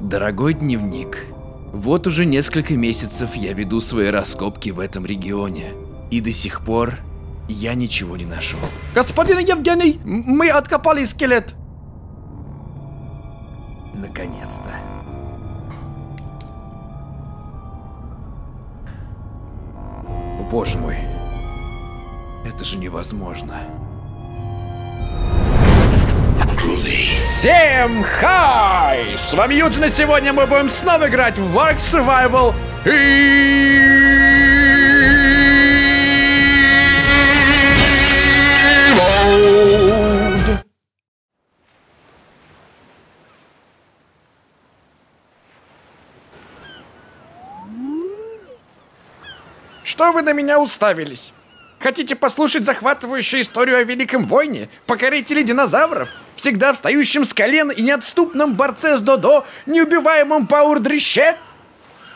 Дорогой дневник, вот уже несколько месяцев я веду свои раскопки в этом регионе, и до сих пор я ничего не нашел. Господин Евгений, мы откопали скелет! Наконец-то. Боже мой, это же невозможно. Всем хай! С вами Юджин, и сегодня мы будем снова играть в ARK Survival Evolved. Что вы на меня уставились? Хотите послушать захватывающую историю о великом войне, покорителе динозавров, всегда встающем с колен и неотступном борце с Додо, неубиваемом Пауэр-дрыще?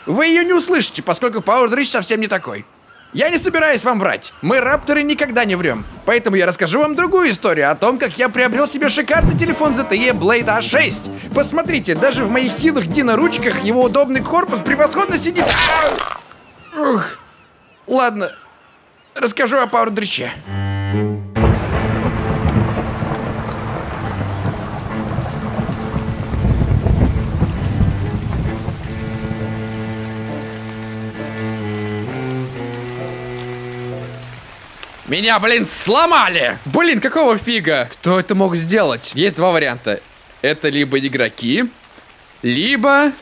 Вы ее не услышите, поскольку Пауэр-дрыщ совсем не такой. Я не собираюсь вам врать, мы, рапторы, никогда не врем, поэтому я расскажу вам другую историю о том, как я приобрел себе шикарный телефон ZTE Blade A6. Посмотрите, даже в моих хилых диноручках его удобный корпус превосходно сидит... Ух, ладно... Расскажу о Пауэр-дрыще. Меня, блин, сломали! Блин, какого фига? Кто это мог сделать? Есть два варианта. Это либо игроки, либо...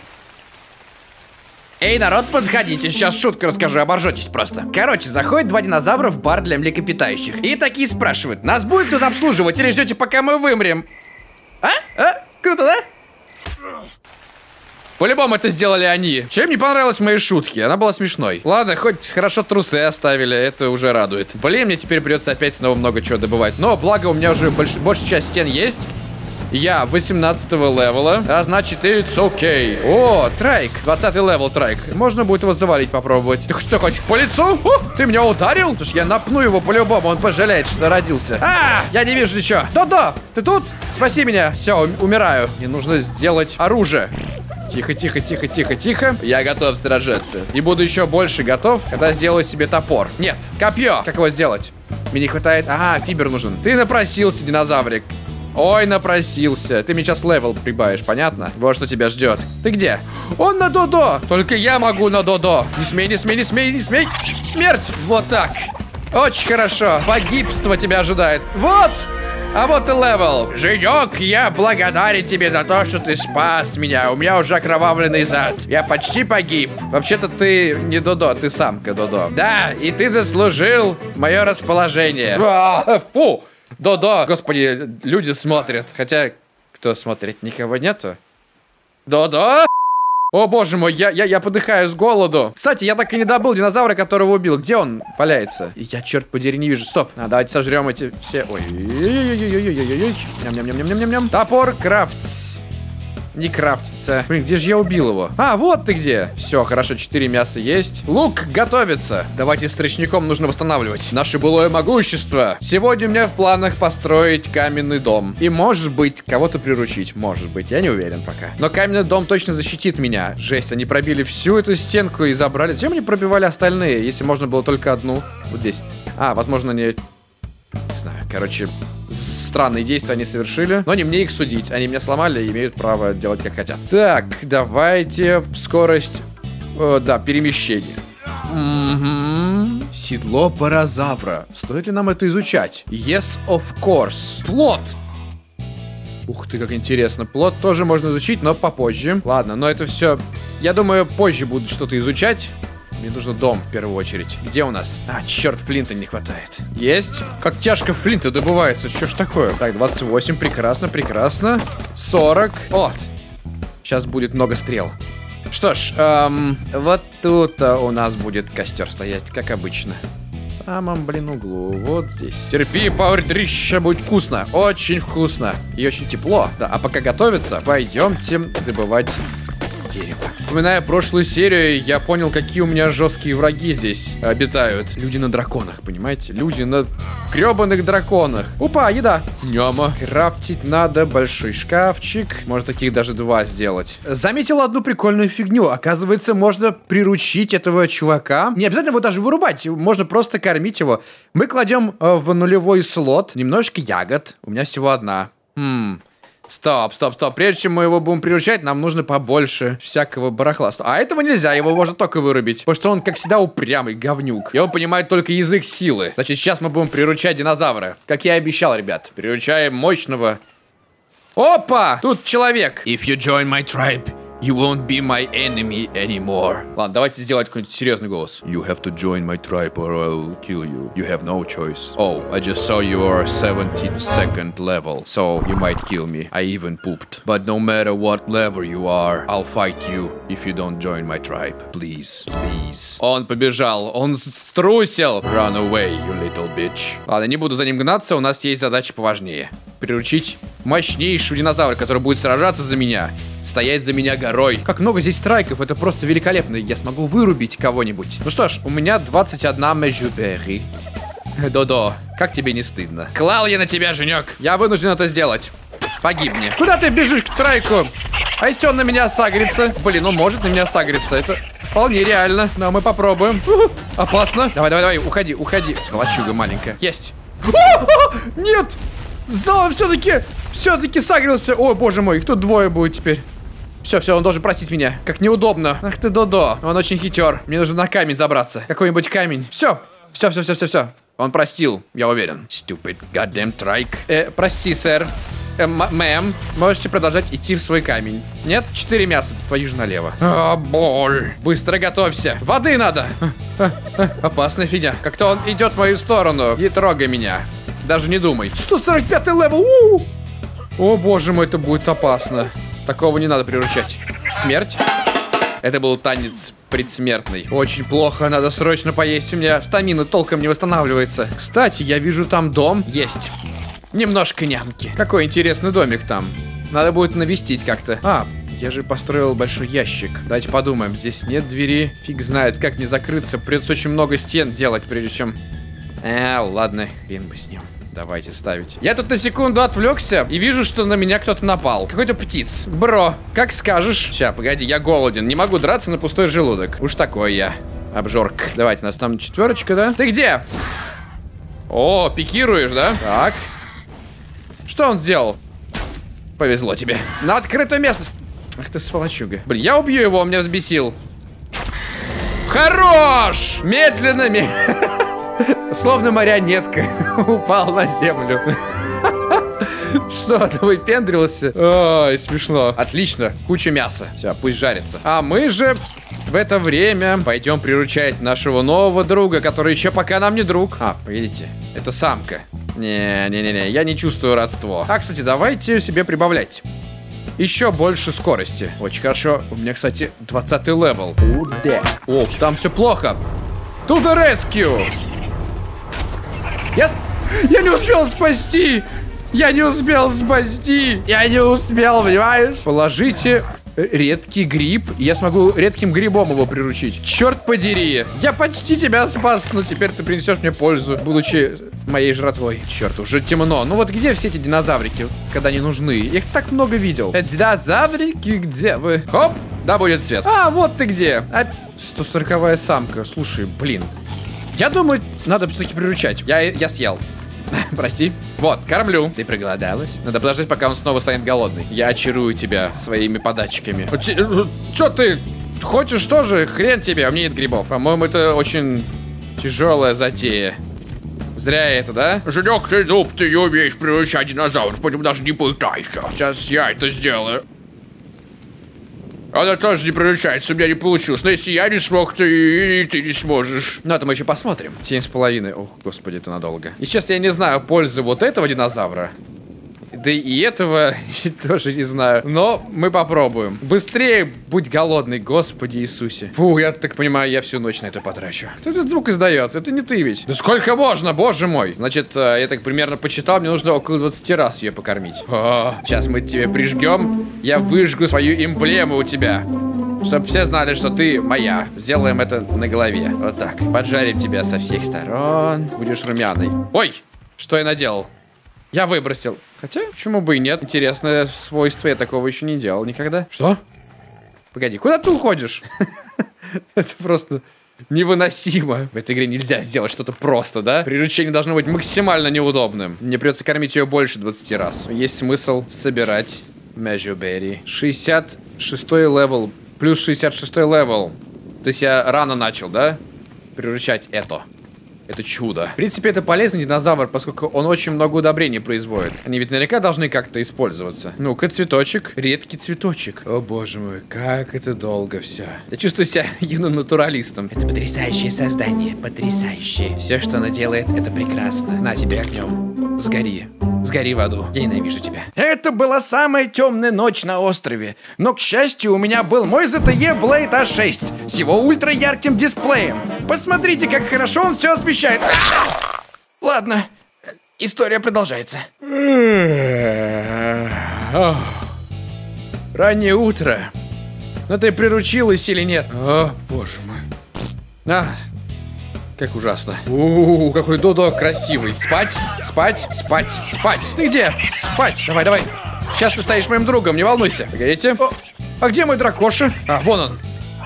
Эй, народ, подходите, сейчас шутку расскажу, оборжетесь просто. Короче, заходят два динозавра в бар для млекопитающих. И такие спрашивают, нас будет тут обслуживать или ждете, пока мы вымрем? А? А? Круто, да? По-любому это сделали они. Чем не понравилась моей шутки, она была смешной. Ладно, хоть хорошо трусы оставили, это уже радует. Блин, мне теперь придется опять снова много чего добывать. Но, благо, у меня уже большая часть стен есть. Я 18-го левела, а значит, it's okay. О, трайк, 20-й левел трайк. Можно будет его завалить, попробовать. Ты что, хочешь по лицу? О, ты меня ударил? Слушай, я напну его по-любому, он пожалеет, что родился. А, я не вижу ничего. Да-да, ты тут? Спаси меня. Все, умираю. Мне нужно сделать оружие. Тихо, тихо, тихо, тихо, тихо. Я готов сражаться. И буду еще больше готов, когда сделаю себе топор. Нет, копье. Как его сделать? Мне не хватает. Ага, фибер нужен. Ты напросился, динозаврик. Ой, напросился. Ты мне сейчас левел прибавишь, понятно? Вот что тебя ждет. Ты где? Он на Додо. Только я могу на Додо. Не смей, не смей, не смей, не смей. Смерть. Вот так. Очень хорошо. Погибство тебя ожидает. Вот. А вот и левел. Женек, я благодарен тебе за то, что ты спас меня. У меня уже окровавленный зад. Я почти погиб. Вообще-то ты не Додо, ты самка Додо. Да, и ты заслужил мое расположение. Фу. Додо, господи, люди смотрят. Хотя, кто смотрит, никого нету. Додо? О, боже мой, я подыхаю с голоду. Кстати, я так и не добыл динозавра, которого убил. Где он валяется? Я, черт подери, не вижу. Стоп, давайте сожрем эти все. Ой, ням-ням-ням-ням-ням-ням. Топор крафтс. Не крафтится. Блин, где же я убил его? А, вот ты где. Все, хорошо, 4 мяса есть. Лук готовится. Давайте с речником нужно восстанавливать наше былое могущество. Сегодня у меня в планах построить каменный дом. И, может быть, кого-то приручить. Может быть, я не уверен пока. Но каменный дом точно защитит меня. Жесть, они пробили всю эту стенку и забрали. Зачем они пробивали остальные, если можно было только одну? Вот здесь. А, возможно, они... Не знаю, короче... Странные действия они совершили, но не мне их судить. Они меня сломали и имеют право делать, как хотят. Так, давайте в скорость... да, перемещение. Седло паразавра. Стоит ли нам это изучать? Yes, of course. Плот. Ух ты, как интересно. Плот тоже можно изучить, но попозже. Ладно, но это все... Я думаю, позже буду что-то изучать. Мне нужен дом, в первую очередь. Где у нас? А, черт, флинта не хватает. Есть. Как тяжко флинта добывается. Что ж такое? Так, 28. Прекрасно, прекрасно. 40. О, сейчас будет много стрел. Что ж, вот тут у нас будет костер стоять, как обычно. В самом, блин, углу. Вот здесь. Терпи, Пауэр-дрыщ, будет вкусно. Очень вкусно. И очень тепло. Да, а пока готовится, пойдемте добывать... дерево. Вспоминая прошлую серию, я понял, какие у меня жесткие враги здесь обитают. Люди на драконах, понимаете? Люди на гребаных драконах. Опа, еда. Няма. Крафтить надо большой шкафчик. Может, таких даже два сделать. Заметил одну прикольную фигню. Оказывается, можно приручить этого чувака. Не обязательно его даже вырубать. Можно просто кормить его. Мы кладем в нулевой слот немножко ягод. У меня всего одна. Стоп, стоп, стоп. Прежде чем мы его будем приручать, нам нужно побольше всякого барахла. А этого нельзя, его можно только вырубить. Потому что он, как всегда, упрямый говнюк. И он понимает только язык силы. Значит, сейчас мы будем приручать динозавра. Как я и обещал, ребят. Приручаем мощного. Опа! Тут человек. If you join my tribe, you won't be my enemy anymore. Ладно, давайте сделать какой-нибудь серьезный голос. You have to join my tribe or I'll kill you. You have no choice. Oh, I just saw your 72nd level, so you might kill me. I even pooped. But no matter what level you are, I'll fight you if you don't join my tribe. Please, please. Он побежал, он струсил. Run away, you little bitch. Ладно, не буду за ним гнаться, у нас есть задачи поважнее. Приручить мощнейшего динозавра, который будет сражаться за меня, стоять за меня горой. Как много здесь страйков, это просто великолепно. Я смогу вырубить кого-нибудь. Ну что ж, у меня 21 межубери. Додо, как тебе не стыдно? Клал я на тебя, женек. Я вынужден это сделать. Погибни. Куда ты бежишь к трайку? А если он на меня сагрится? Блин, он может на меня сагриться. Это вполне реально. Но мы попробуем. Опасно. Давай, давай, давай, уходи, уходи. Сволочуга маленькая. Есть. Нет! Зо, все-таки сагрился. О, боже мой, их тут двое будет теперь. Все, он должен простить меня. Как неудобно. Ах ты, Додо. Он очень хитер. Мне нужно на камень забраться. Какой-нибудь камень. Все. Он простил, я уверен. Stupid goddamn trike. Прости, сэр. Мэм, можете продолжать идти в свой камень. Нет? 4 мяса, твою же налево. А, боль. Быстро готовься. Воды надо. Опасная фигня. Как-то он идет в мою сторону. Не трогай меня. Даже не думай. 145 левел. О, боже мой, это будет опасно. Такого не надо приручать. Смерть. Это был танец предсмертный. Очень плохо, надо срочно поесть. У меня стамина толком не восстанавливается. Кстати, я вижу там дом. Есть. Немножко нямки. Какой интересный домик там. Надо будет навестить как-то. А, я же построил большой ящик. Давайте подумаем. Здесь нет двери. Фиг знает, как мне закрыться. Придется очень много стен делать, прежде чем... ладно, хрен бы с ним. Давайте ставить. Я тут на секунду отвлекся и вижу, что на меня кто-то напал. Какой-то птиц. Бро, как скажешь. Сейчас, погоди, я голоден. Не могу драться на пустой желудок. Уж такой я. Обжорк. Давайте, нас там четверочка, да? Ты где? О, пикируешь, да? Так. Что он сделал? Повезло тебе. На открытую местность. Ах ты сволочуга. Блин, я убью его, он меня взбесил. Хорош! Медленно. Словно марионетка упал на землю. Что, ты выпендрился? Ой, смешно. Отлично, куча мяса. Все, пусть жарится. А мы же в это время пойдем приручать нашего нового друга, который еще пока нам не друг. А, видите, это самка. Не-не-не, я не чувствую родство. А, кстати, давайте себе прибавлять еще больше скорости. Очень хорошо. У меня, кстати, 20 левел. О, там все плохо. To the rescue! Я не успел спасти! Я не успел, понимаешь? Положите редкий гриб. Я смогу редким грибом его приручить. Черт подери! Я почти тебя спас, но теперь ты принесешь мне пользу, будучи моей жратвой. Черт, уже темно. Ну вот где все эти динозаврики, когда они нужны? Я их так много видел. Динозаврики, где вы? Хоп! Да будет свет. А, вот ты где! 140-я самка. Слушай, блин. Я думаю, надо все-таки приручать. Я съел. Прости. Вот, кормлю. Ты проголодалась? Надо подождать, пока он снова станет голодный. Я очарую тебя своими подачками. Че ты? Хочешь тоже? Хрен тебе, а у меня нет грибов. По-моему, это очень тяжелая затея. Зря это, да? Женек, ты дуб, ты умеешь приручать динозавров, поэтому даже не пытайся. Сейчас я это сделаю. Она тоже не приручается, у меня не получилось. Но если я не смог, то и ты не сможешь. Ну, это мы еще посмотрим. 7,5. Ох, господи, это надолго. И сейчас я не знаю пользы вот этого динозавра. Да и этого тоже не знаю. Но мы попробуем. Быстрее будь голодный, Господи Иисусе. Фу, я так понимаю, я всю ночь на это потрачу. Кто этот звук издает? Это не ты ведь. Да сколько можно, боже мой. Значит, я так примерно почитал, мне нужно около 20 раз ее покормить. Сейчас мы тебе прижгем. Я выжгу свою эмблему у тебя. Чтоб все знали, что ты моя. Сделаем это на голове. Вот так. Поджарим тебя со всех сторон. Будешь румяный. Ой! Что я наделал? Я выбросил. Хотя, почему бы и нет? Интересное свойство, я такого еще не делал никогда. Что? Погоди, куда ты уходишь? Это просто невыносимо. В этой игре нельзя сделать что-то просто, да? Приручение должно быть максимально неудобным. Мне придется кормить ее больше 20 раз. Есть смысл собирать межубери. 66-й левел. Плюс 66-й левел. То есть я рано начал, да? Приручать это. Это чудо. В принципе, это полезный динозавр, поскольку он очень много удобрений производит. Они ведь наверняка должны как-то использоваться. Ну-ка, цветочек. Редкий цветочек. О, боже мой, как это долго все. Я чувствую себя юным натуралистом. Это потрясающее создание. Потрясающее. Все, что она делает, это прекрасно. На тебе огнем. Сгори. Сгори в аду. Я ненавижу тебя. Это была самая темная ночь на острове. Но, к счастью, у меня был мой ZTE Blade A6 с его ультра ярким дисплеем. Посмотрите, как хорошо он все освещает. Ладно, история продолжается. Раннее утро. Но ты приручилась или нет? О, боже мой. А, как ужасно. У-у-у, какой додо красивый. Спать, спать, спать, спать. Ты где? Спать. Давай, давай. Сейчас ты стоишь моим другом, не волнуйся. Погодите. О, а где мой дракоша? А, вон он.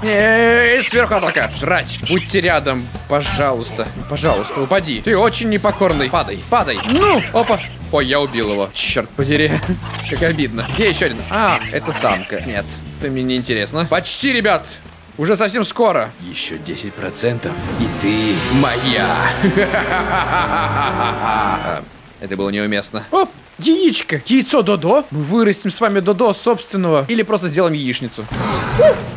Нет, сверху атака. Жрать. Будьте рядом, пожалуйста. Пожалуйста, упади. Ты очень непокорный. Падай, падай. Ну, опа. Ой, я убил его. Черт подери. Как обидно. Где еще один? А, это самка. Нет, это мне не интересно. Почти, ребят. Уже совсем скоро. Еще 10%. И ты моя. Это было неуместно. Оп. Яичко. Яйцо Додо. Мы вырастим с вами Додо собственного. Или просто сделаем яичницу.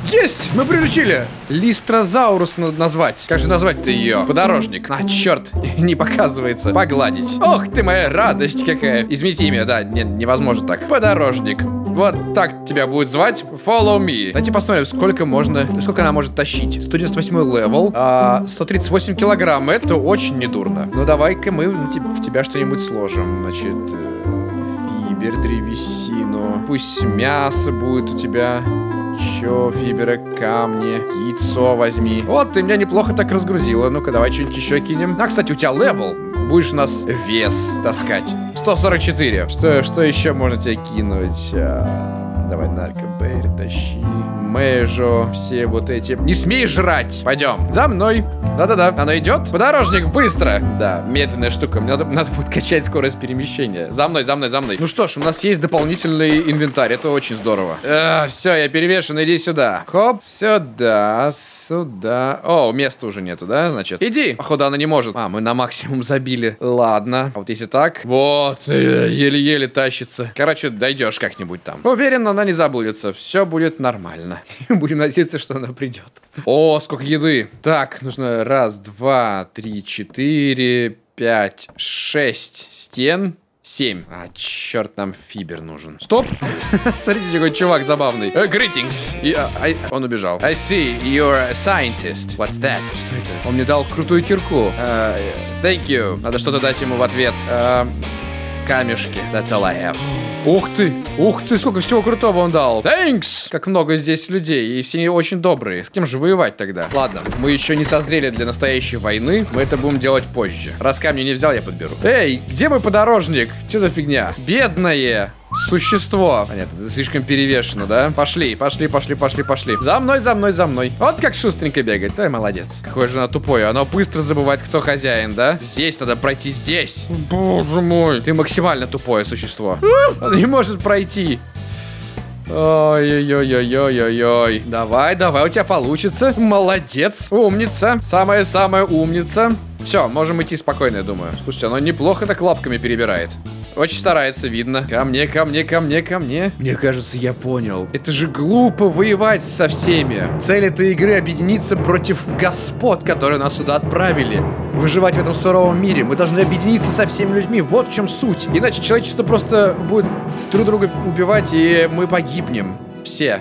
Есть! Мы приручили. Листрозаврус надо назвать. Как же назвать-то ее? Подорожник. А, черт. Не показывается. Погладить. Ох ты моя радость какая. Измените имя, да. Нет, невозможно так. Подорожник. Вот так тебя будет звать. Follow me. Давайте посмотрим, сколько можно... Сколько она может тащить. 198 левел. 138 килограмм. Это очень недурно. Ну, давай-ка мы в тебя что-нибудь сложим. Значит... Фибер, древесину. Пусть мясо будет у тебя... Еще фибера, камни, яйцо возьми. Вот, ты меня неплохо так разгрузила. Ну-ка, давай что-нибудь еще кинем. А, кстати, у тебя левел. Будешь у нас вес таскать. 144. Что еще можно тебе кинуть? Давай, наркобейр, тащи. Мэжо, все вот эти. Не смей жрать. Пойдем. За мной. Да-да-да. Оно идет. Подорожник, быстро. Да, медленная штука. Мне надо будет качать скорость перемещения. За мной, за мной, за мной. Ну что ж, у нас есть дополнительный инвентарь. Это очень здорово. Все, я перевешен. Иди сюда. Хоп. Сюда, сюда. О, места уже нету, да, значит? Иди. Походу, она не может. А, мы на максимум забили. Ладно. А вот если так. Вот. Еле-еле тащится. Короче, дойдешь как-нибудь там. Уверен, она не заблудится. Все будет нормально. Будем надеяться, что она придет. О, сколько еды. Так, нужно 1, 2, 3, 4, 5, 6 стен. 7. А, черт, нам фибер нужен. Стоп! Смотрите, какой чувак забавный. Greetings. Он убежал. I see you're a scientist. What's that? Что это? Он мне дал крутую кирку. Thank you. Надо что-то дать ему в ответ. Камешки. That's all I have. Ух ты, сколько всего крутого он дал. Thanks! Как много здесь людей, и все они очень добрые. С кем же воевать тогда? Ладно, мы еще не созрели для настоящей войны, мы это будем делать позже. Раз камни не взял, я подберу. Эй, где мой подорожник? Что за фигня? Бедное существо. Понятно, это слишком перевешено, да? Пошли, пошли, пошли, пошли, пошли. За мной, за мной, за мной. Вот как шустренько бегает. Ой, молодец. Какое же оно тупое. Оно быстро забывает, кто хозяин, да? Здесь надо пройти, здесь. Боже мой. Ты максимально тупое существо. Оно не может пройти. Ой-ой-ой-ой-ой-ой-ой. Давай, давай, у тебя получится. Молодец. Умница. Самая-самая умница. Все, можем идти спокойно, я думаю. Слушайте, оно неплохо так лапками перебирает. Очень старается, видно. Ко мне, ко мне, ко мне, ко мне. Мне кажется, я понял. Это же глупо воевать со всеми. Цель этой игры — объединиться против господ, которые нас сюда отправили. Выживать в этом суровом мире. Мы должны объединиться со всеми людьми. Вот в чем суть. Иначе человечество просто будет друг друга убивать, и мы погибнем. Все.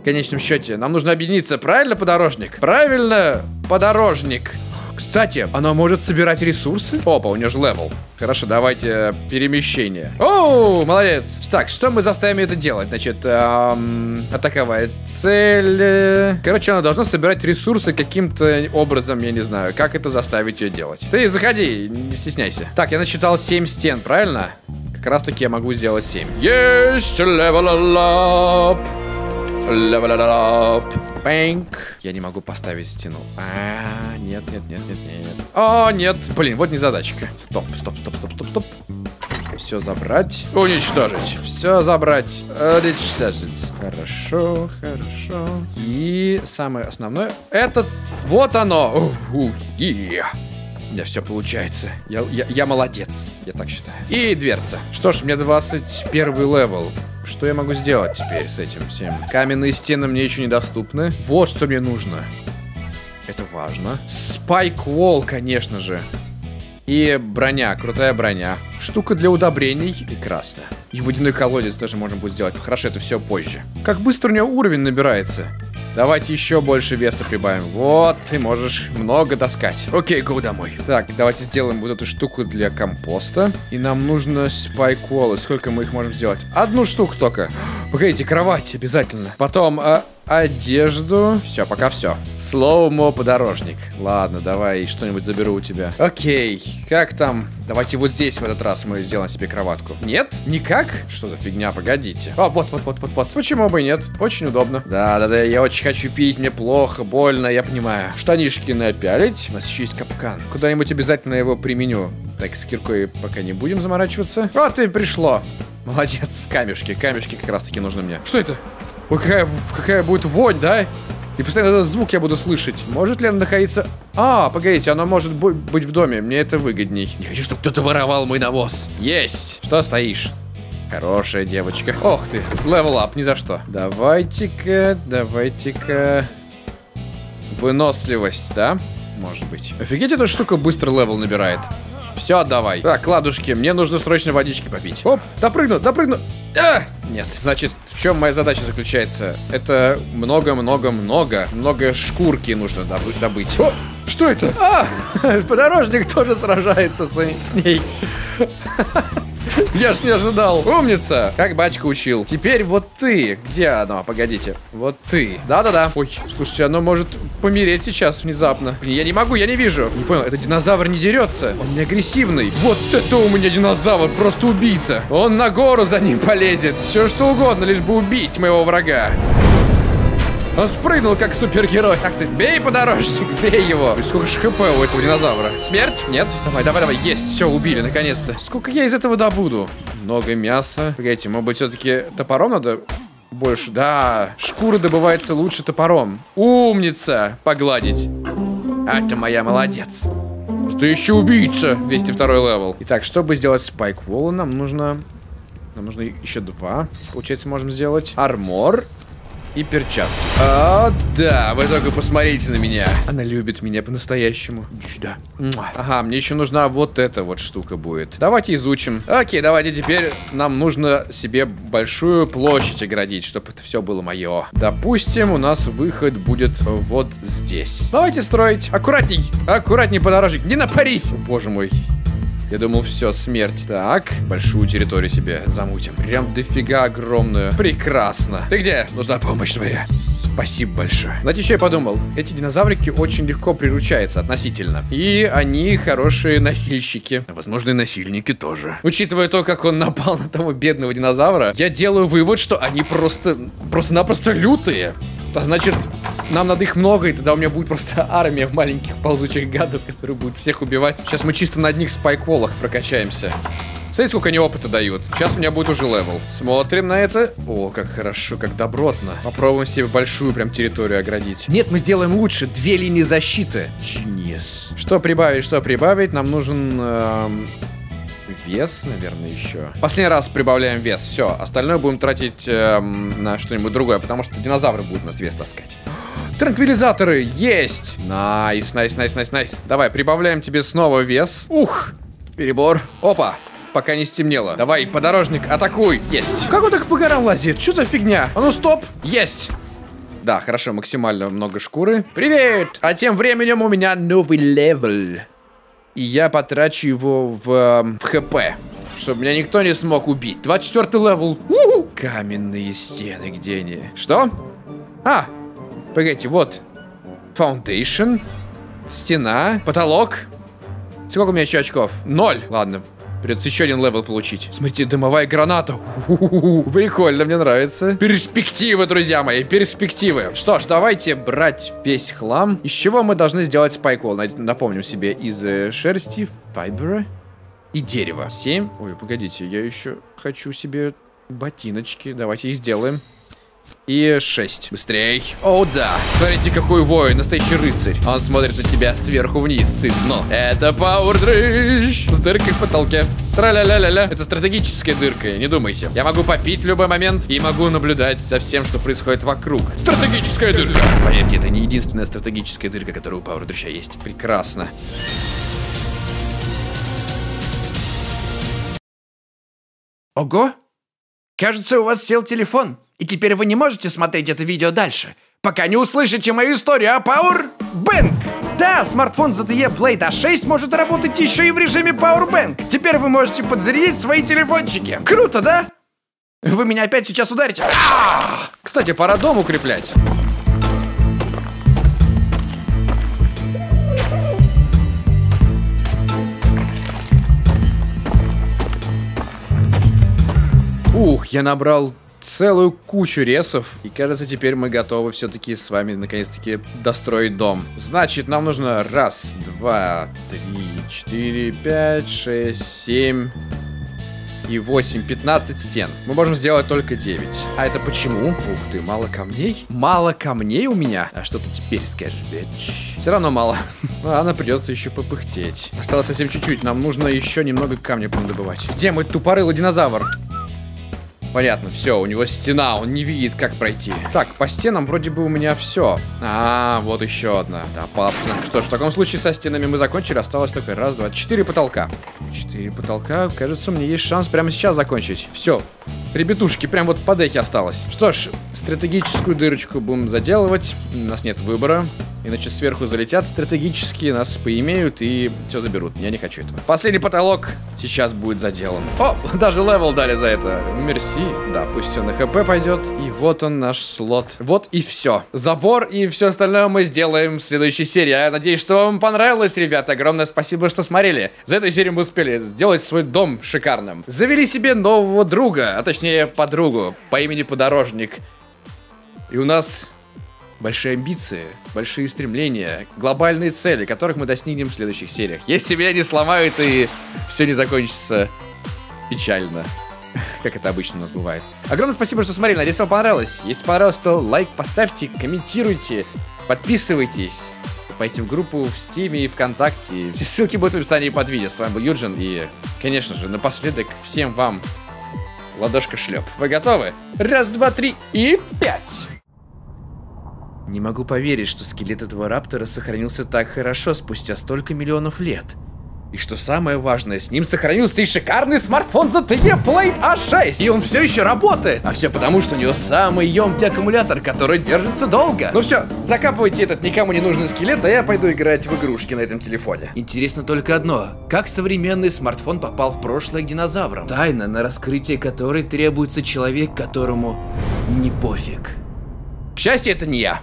В конечном счете. Нам нужно объединиться. Правильно, подорожник? Правильно, подорожник. Кстати, она может собирать ресурсы? Опа, у нее же левел. Хорошо, давайте перемещение. Оу, молодец. Так, что мы заставим это делать? Значит, атаковая цель. Короче, она должна собирать ресурсы каким-то образом, я не знаю. Как это заставить ее делать? Ты заходи, не стесняйся. Так, я насчитал 7 стен, правильно? Как раз таки я могу сделать 7. Есть, левел-ап. Левел-ап. Бэнк. Я не могу поставить стену. А, нет, нет, нет, нет, нет. О, нет. Блин, вот незадачка. Стоп, стоп, стоп, стоп, стоп, стоп. Все забрать. Уничтожить. Все забрать. Уничтожить. Хорошо, хорошо. И самое основное. Это вот оно. У меня все получается. Я молодец. Я так считаю. И дверца. Что ж, мне 21 левел. Что я могу сделать теперь с этим всем? Каменные стены мне еще недоступны. Вот что мне нужно. Это важно. Спайк-волл, конечно же. И броня, крутая броня. Штука для удобрений. Прекрасно. И водяной колодец тоже можно будет сделать. Хорошо, это все позже. Как быстро у нее уровень набирается. Давайте еще больше веса прибавим. Вот, ты можешь много таскать. Окей, go домой. Так, давайте сделаем вот эту штуку для компоста. И нам нужно спайколы. Сколько мы их можем сделать? Одну штуку только. Погодите, кровать обязательно. Потом одежду. Все, пока все. Слоумо подорожник. Ладно, давай что-нибудь заберу у тебя. Окей, как там? Давайте вот здесь в этот раз мы сделаем себе кроватку. Нет? Никак? Что за фигня? Погодите. А, вот. Почему бы и нет? Очень удобно. Да, я очень хочу пить, мне плохо, больно, я понимаю. Штанишки напялить. У нас еще есть капкан. Куда-нибудь обязательно его применю. Так, с киркой пока не будем заморачиваться. Вот и пришло. Молодец. Камешки как раз таки нужны мне. Что это? Ой, какая будет вонь, да? И постоянно этот звук я буду слышать. Может ли она находиться... А, погодите, она может быть в доме. Мне это выгодней. Не хочу, чтобы кто-то воровал мой навоз. Есть! Что стоишь? Хорошая девочка. Ох ты, левел ап, ни за что. Давайте-ка... Выносливость, да? Может быть. Офигеть, эта штука быстро левел набирает. Все, отдавай. Так, ладушки, мне нужно срочно водички попить. Оп, допрыгну. А! Нет. Значит, в чем моя задача заключается? Это много шкурки нужно добыть. О, что это? А, подорожник тоже сражается с ней. Я ж не ожидал. Умница. Как батька учил. Теперь вот ты. Где оно? Погодите. Вот ты. Да. Ой, слушайте, оно может помереть сейчас внезапно. Блин, я не могу, я не вижу. Не понял, этот динозавр не дерется. Он не агрессивный. Вот это у меня динозавр. Просто убийца. Он на гору за ним полезет. Все что угодно, лишь бы убить моего врага. Он спрыгнул, как супергерой. Ах ты, бей, подорожник, бей его. И сколько же хп у этого динозавра? Смерть? Нет? Давай. Есть, все, убили, наконец-то. Сколько я из этого добуду? Много мяса. Погодите, может быть, все-таки топором надо больше? Да, шкура добывается лучше топором. Умница, погладить. А ты моя молодец. Ты еще убийца. 202 левел. Итак, чтобы сделать спайк-волл, нам нужно еще 2. Получается, можем сделать армор. И перчатки. О, да, вы только посмотрите на меня. Она любит меня по-настоящему. Да. Ага, мне еще нужна вот эта вот штука будет. Давайте изучим. Окей, давайте теперь нам нужно себе большую площадь оградить, чтобы это все было мое. Допустим, у нас выход будет вот здесь. Давайте строить. Аккуратней, подорожник, не напарись. О, боже мой. Я думал, все, смерть. Так, большую территорию себе замутим. Прям дофига огромную. Прекрасно. Ты где? Нужна помощь твоя. Спасибо большое. Знаете, что я подумал? Эти динозаврики очень легко приручаются относительно. И они хорошие носильщики. А возможно, и насильники тоже. Учитывая то, как он напал на того бедного динозавра, я делаю вывод, что они просто-напросто лютые. А значит... Нам надо их много, и тогда у меня будет просто армия маленьких ползучих гадов, которые будут всех убивать. Сейчас мы чисто на одних спайкволах прокачаемся. Смотрите, сколько они опыта дают. Сейчас у меня будет уже левел. Смотрим на это. О, как хорошо, как добротно. Попробуем себе большую прям территорию оградить. Нет, мы сделаем лучше. 2 линии защиты. Genius. Что прибавить? Нам нужен... Вес, наверное, еще. Последний раз прибавляем вес. Все, остальное будем тратить на что-нибудь другое, потому что динозавры будут нас вес таскать. Транквилизаторы есть! Найс. Давай, прибавляем тебе снова вес. Ух! Перебор. Опа! Пока не стемнело. Давай, подорожник, атакуй! Есть! Как он так по горам лазит? Что за фигня? А ну, стоп! Есть! Да, хорошо, максимально много шкуры. Привет! А тем временем у меня новый левел. И я потрачу его в ХП, чтобы меня никто не смог убить. 24-й левел. У-ху! Каменные стены, где они? Что? А, погодите, вот. Фаундейшн. Стена. Потолок. Сколько у меня еще очков? 0. Ладно. Придется еще один левел получить. Смотрите, дымовая граната. Прикольно, мне нравится. Перспективы, друзья мои, перспективы. Что ж, давайте брать весь хлам. Из чего мы должны сделать спайкол? Напомним себе, из шерсти, файбера и дерева. 7. Ой, погодите, я еще хочу себе ботиночки. Давайте их сделаем. И 6. Быстрей. О, да. Смотрите, какой воин, настоящий рыцарь. Он смотрит на тебя сверху вниз. Ты дно. Это пауэрдрыщ. С дыркой в потолке. Тра-ля-ля-ля-ля. Это стратегическая дырка, не думайте. Я могу попить в любой момент и могу наблюдать за всем, что происходит вокруг. Стратегическая дырка. Поверьте, это не единственная стратегическая дырка, которая у пауэрдрыща есть. Прекрасно. Ого. Кажется, у вас сел телефон. И теперь вы не можете смотреть это видео дальше, пока не услышите мою историю о Powerbank. Да, смартфон ZTE Blade A6 может работать еще и в режиме Powerbank. Теперь вы можете подзарядить свои телефончики. Круто, да? Вы меня опять сейчас ударите. Кстати, пора дом укреплять. Ух, я набрал целую кучу ресов. И кажется, теперь мы готовы все-таки с вами наконец-таки достроить дом. Значит, нам нужно 1, 2, 3, 4, 5, 6, 7 и 8. 15 стен. Мы можем сделать только 9. А это почему? Ух ты, мало камней? Мало камней у меня? А что ты теперь скажешь, бич? Все равно мало. Ладно, придется еще попыхтеть. Осталось совсем чуть-чуть. Нам нужно еще немного камня добывать. Где мой тупорылый динозавр? Понятно, все, у него стена, он не видит, как пройти. Так, по стенам вроде бы у меня все. А, вот еще одна. Это опасно. Что ж, в таком случае со стенами мы закончили. Осталось только 1, 2, 4 потолка. 4 потолка. Кажется, у меня есть шанс прямо сейчас закончить. Все, ребятушки, прям вот по деке осталось. Что ж, стратегическую дырочку будем заделывать. У нас нет выбора. Иначе сверху залетят стратегические, нас поимеют и все заберут. Я не хочу этого. Последний потолок сейчас будет заделан. О, даже левел дали за это. Мерси. Да, пусть все на ХП пойдет. И вот он наш слот. Вот и все. Забор и все остальное мы сделаем в следующей серии. Я надеюсь, что вам понравилось, ребята. Огромное спасибо, что смотрели. За эту серию мы успели сделать свой дом шикарным. Завели себе нового друга, а точнее подругу по имени Подорожник. И у нас большие амбиции, большие стремления, глобальные цели, которых мы достигнем в следующих сериях. Если меня не сломают и все не закончится печально, как это обычно у нас бывает. Огромное спасибо, что смотрели, надеюсь, вам понравилось. Если понравилось, то лайк поставьте, комментируйте, подписывайтесь, вступайте в группу в Стиме и ВКонтакте. Все ссылки будут в описании под видео. С вами был Юджин и, конечно же, напоследок всем вам ладошка-шлеп. Вы готовы? 1, 2, 3 и 5! Не могу поверить, что скелет этого раптора сохранился так хорошо спустя столько миллионов лет. И что самое важное, с ним сохранился и шикарный смартфон ZTE Blade A6. И он все еще работает. А все потому, что у него самый емкий аккумулятор, который держится долго. Ну все, закапывайте этот никому не нужный скелет, а я пойду играть в игрушки на этом телефоне. Интересно только одно. Как современный смартфон попал в прошлое к динозаврам? Тайна, на раскрытие которой требуется человек, которому не пофиг. К счастью, это не я.